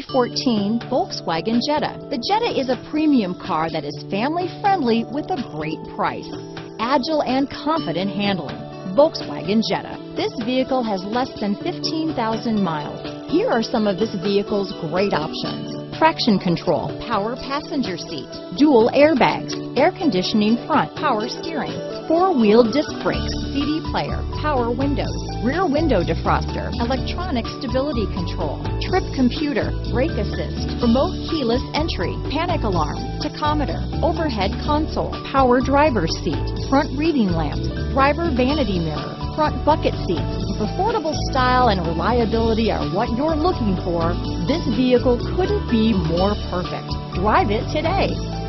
2014 Volkswagen Jetta. The Jetta is a premium car that is family-friendly with a great price. Agile and confident handling. Volkswagen Jetta. This vehicle has less than 15,000 miles. Here are some of this vehicle's great options. Traction control, power passenger seat, dual airbags, air conditioning front, power steering, four-wheel disc brakes, CD player, power windows, rear window defroster, electronic stability control, trip computer, brake assist, remote keyless entry, panic alarm, tachometer, overhead console, power driver's seat, front reading lamps, driver vanity mirror, front bucket seats. If affordable style and reliability are what you're looking for, this vehicle couldn't be more perfect. Drive it today.